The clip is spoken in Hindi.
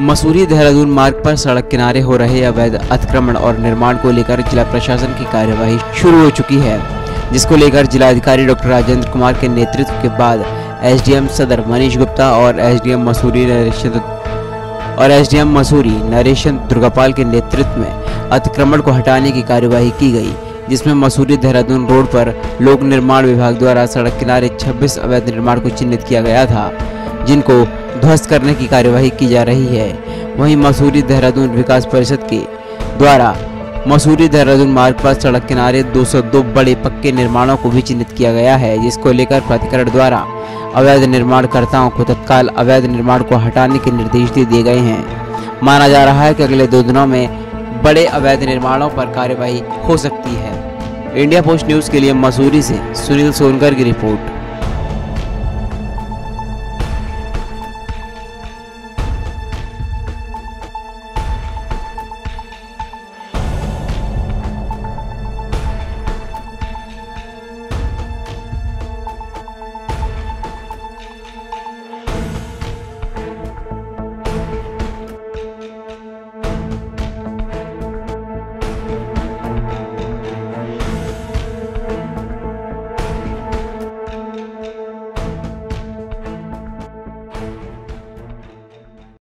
मसूरी देहरादून मार्ग पर सड़क किनारे हो रहे अवैध अतिक्रमण और निर्माण को लेकर जिला प्रशासन की कार्यवाही शुरू हो चुकी है, जिसको लेकर जिलाधिकारी डॉक्टर राजेंद्र कुमार के नेतृत्व के बाद एसडीएम सदर मनीष गुप्ता और एसडीएम मसूरी नरेश दुर्गोपाल के नेतृत्व में अतिक्रमण को हटाने की कार्यवाही की गई, जिसमें मसूरी देहरादून रोड पर लोक निर्माण विभाग द्वारा सड़क किनारे 26 अवैध निर्माण को चिन्हित किया गया था, जिनको ध्वस्त करने की कार्यवाही की जा रही है। वहीं मसूरी देहरादून विकास परिषद के द्वारा मसूरी देहरादून मार्ग पर सड़क किनारे 202 बड़े पक्के निर्माणों को भी चिन्हित किया गया है, जिसको लेकर प्राधिकरण द्वारा अवैध निर्माणकर्ताओं को तत्काल अवैध निर्माण को हटाने के निर्देश दे दिए गए हैं। माना जा रहा है कि अगले 2 दिनों में बड़े अवैध निर्माणों पर कार्यवाही हो सकती है। इंडिया पोस्ट न्यूज़ के लिए मसूरी से सुनील सोनकर की रिपोर्ट।